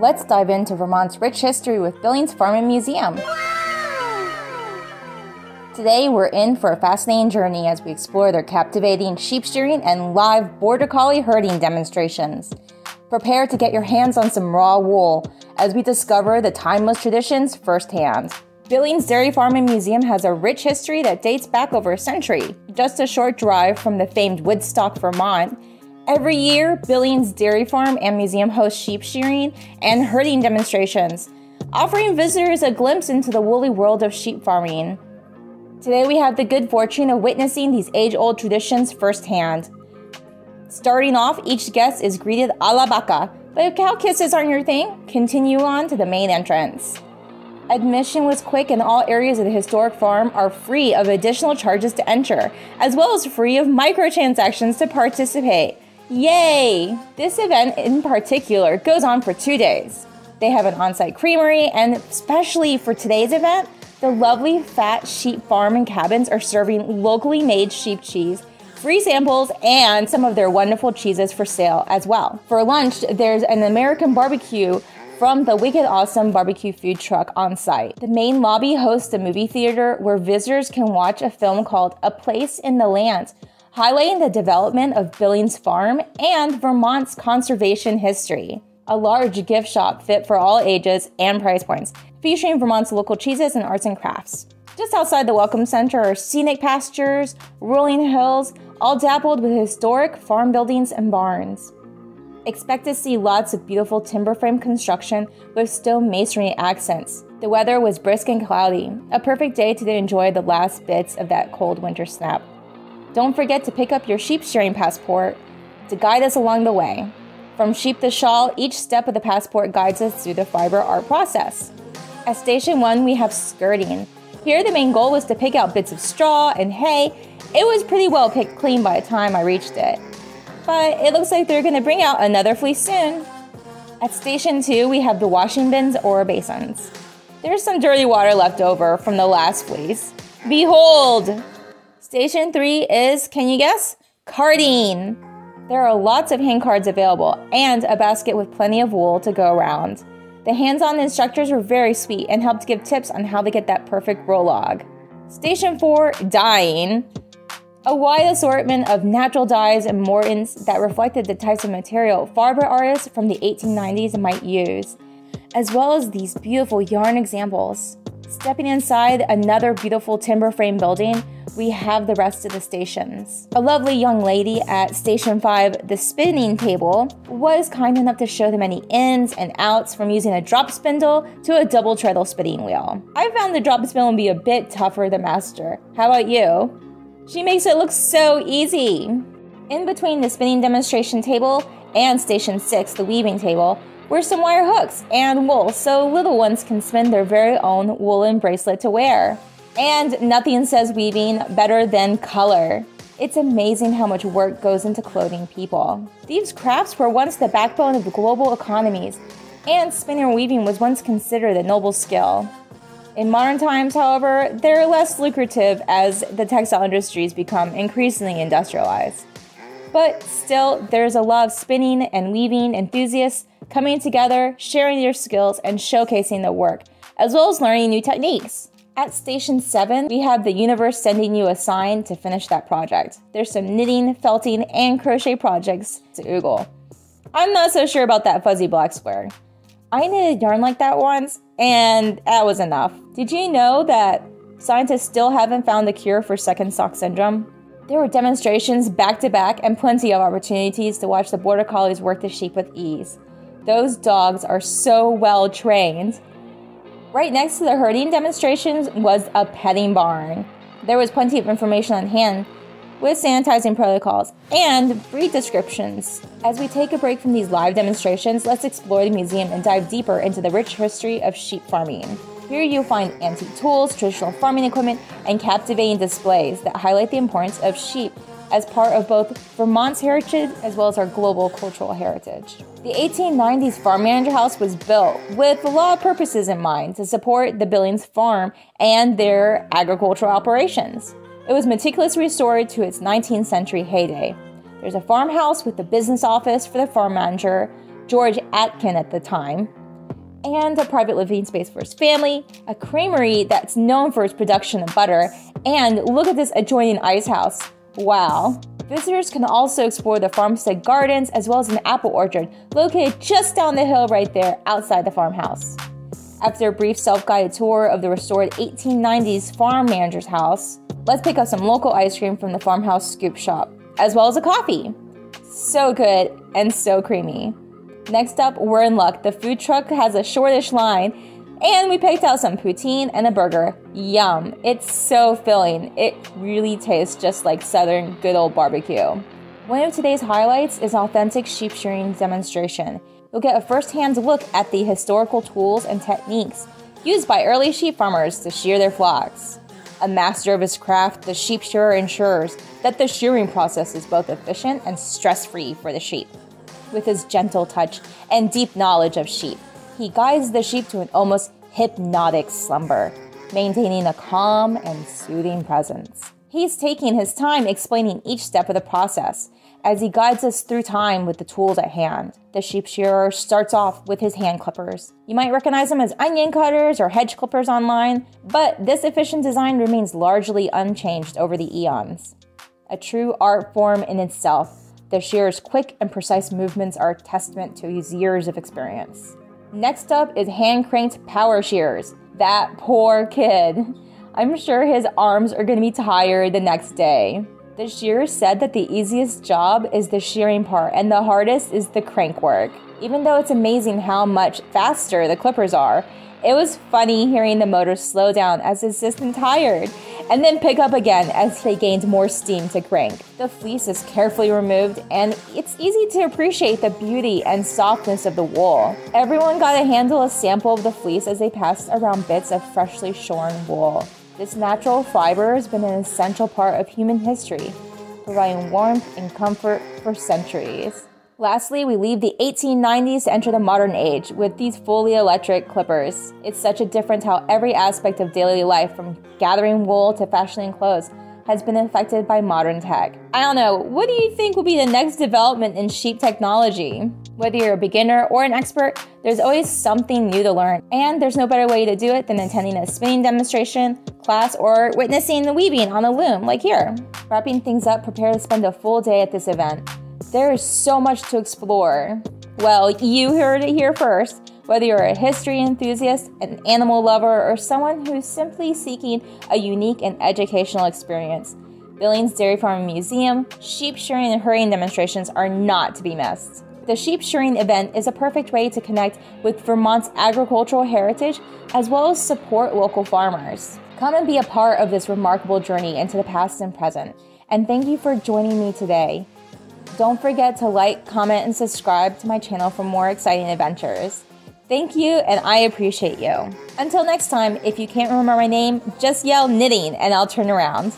Let's dive into Vermont's rich history with Billings Farm and Museum. Today we're in for a fascinating journey as we explore their captivating sheep shearing and live border collie herding demonstrations. Prepare to get your hands on some raw wool as we discover the timeless traditions firsthand. Billings Dairy Farm and Museum has a rich history that dates back over a century. Just a short drive from the famed Woodstock, Vermont, every year Billings Dairy Farm and Museum hosts sheep shearing and herding demonstrations, offering visitors a glimpse into the woolly world of sheep farming. Today we have the good fortune of witnessing these age-old traditions firsthand. Starting off, each guest is greeted a la vaca, but if cow kisses aren't your thing, continue on to the main entrance. Admission was quick and all areas of the historic farm are free of additional charges to enter, as well as free of microtransactions to participate. Yay! This event in particular goes on for 2 days. They have an on-site creamery, and especially for today's event, the lovely Fat Sheep Farm and Cabins are serving locally made sheep cheese, free samples, and some of their wonderful cheeses for sale as well. For lunch, there's an American barbecue from the Wicked Awesome barbecue food truck on site. The main lobby hosts a movie theater where visitors can watch a film called A Place in the Land, highlighting the development of Billings Farm and Vermont's conservation history. A large gift shop fit for all ages and price points, featuring Vermont's local cheeses and arts and crafts. Just outside the Welcome Center are scenic pastures, rolling hills, all dappled with historic farm buildings and barns. Expect to see lots of beautiful timber frame construction with stone masonry accents. The weather was brisk and cloudy, a perfect day to enjoy the last bits of that cold winter snap. Don't forget to pick up your sheep shearing passport to guide us along the way. From sheep to shawl, each step of the passport guides us through the fiber art process. At Station 1, we have skirting. Here, the main goal was to pick out bits of straw and hay. It was pretty well picked clean by the time I reached it, but it looks like they're going to bring out another fleece soon. At Station 2, we have the washing bins or basins. There's some dirty water left over from the last fleece. Behold! Station 3 is, can you guess? Carding! There are lots of hand cards available and a basket with plenty of wool to go around. The hands-on instructors were very sweet and helped give tips on how to get that perfect row log. Station 4, dyeing. A wide assortment of natural dyes and Mortons that reflected the types of material fiber artists from the 1890s might use, as well as these beautiful yarn examples. Stepping inside another beautiful timber frame building, we have the rest of the stations. A lovely young lady at Station 5, the spinning table, was kind enough to show the many ins and outs from using a drop spindle to a double treadle spinning wheel. I found the drop spindle to be a bit tougher than master. How about you? She makes it look so easy! In between the spinning demonstration table and Station 6, the weaving table, were some wire hooks and wool so little ones can spin their very own woolen bracelet to wear. And nothing says weaving better than color. It's amazing how much work goes into clothing people. These crafts were once the backbone of global economies, and spinning or weaving was once considered a noble skill. In modern times, however, they're less lucrative as the textile industries become increasingly industrialized. But still, there's a lot of spinning and weaving enthusiasts coming together, sharing their skills, and showcasing their work, as well as learning new techniques. At Station 7, we have the universe sending you a sign to finish that project. There's some knitting, felting, and crochet projects to oogle. I'm not so sure about that fuzzy black square. I knitted yarn like that once, and that was enough. Did you know that scientists still haven't found a cure for second sock syndrome? There were demonstrations back-to-back and plenty of opportunities to watch the border collies work the sheep with ease. Those dogs are so well trained. Right next to the herding demonstrations was a petting barn. There was plenty of information on hand, with sanitizing protocols and breed descriptions. As we take a break from these live demonstrations, let's explore the museum and dive deeper into the rich history of sheep farming. Here you'll find antique tools, traditional farming equipment, and captivating displays that highlight the importance of sheep as part of both Vermont's heritage as well as our global cultural heritage. The 1890s Farm Manager House was built with a lot of purposes in mind to support the Billings Farm and their agricultural operations. It was meticulously restored to its 19th century heyday. There's a farmhouse with a business office for the farm manager, George Atkin at the time, and a private living space for his family, a creamery that's known for its production of butter, and look at this adjoining ice house. Wow. Visitors can also explore the farmstead gardens as well as an apple orchard located just down the hill right there outside the farmhouse. After a brief self-guided tour of the restored 1890s farm manager's house, let's pick up some local ice cream from the farmhouse scoop shop, as well as a coffee. So good and so creamy. Next up, we're in luck. The food truck has a shortish line, and we picked out some poutine and a burger. Yum! It's so filling. It really tastes just like Southern good old barbecue. One of today's highlights is an authentic sheep shearing demonstration. You'll get a first-hand look at the historical tools and techniques used by early sheep farmers to shear their flocks. A master of his craft, the sheep shearer ensures that the shearing process is both efficient and stress-free for the sheep. With his gentle touch and deep knowledge of sheep, he guides the sheep to an almost hypnotic slumber, maintaining a calm and soothing presence. He's taking his time explaining each step of the process as he guides us through time with the tools at hand. The sheep shearer starts off with his hand clippers. You might recognize them as onion cutters or hedge clippers online, but this efficient design remains largely unchanged over the eons. A true art form in itself, the shearer's quick and precise movements are a testament to his years of experience. Next up is hand-cranked power shears. That poor kid. I'm sure his arms are going to be tired the next day. The shearer said that the easiest job is the shearing part and the hardest is the crank work. Even though it's amazing how much faster the clippers are, it was funny hearing the motor slow down as his assistant tired and then pick up again as they gained more steam to crank. The fleece is carefully removed and it's easy to appreciate the beauty and softness of the wool. Everyone got a handle, a sample of the fleece as they passed around bits of freshly shorn wool. This natural fiber has been an essential part of human history, providing warmth and comfort for centuries. Lastly, we leave the 1890s to enter the modern age with these fully electric clippers. It's such a difference how every aspect of daily life, from gathering wool to fashioning clothes, has been affected by modern tech. I don't know, what do you think will be the next development in sheep technology? Whether you're a beginner or an expert, there's always something new to learn, and there's no better way to do it than attending a spinning demonstration, class, or witnessing the weaving on a loom, like here. Wrapping things up, prepare to spend a full day at this event. There is so much to explore. Well, you heard it here first. Whether you're a history enthusiast, an animal lover, or someone who's simply seeking a unique and educational experience, Billings Dairy Farm and Museum sheep shearing and herding demonstrations are not to be missed. The sheep shearing event is a perfect way to connect with Vermont's agricultural heritage as well as support local farmers. Come and be a part of this remarkable journey into the past and present. And thank you for joining me today. Don't forget to like, comment, and subscribe to my channel for more exciting adventures. Thank you, and I appreciate you. Until next time, if you can't remember my name, just yell knitting and I'll turn around.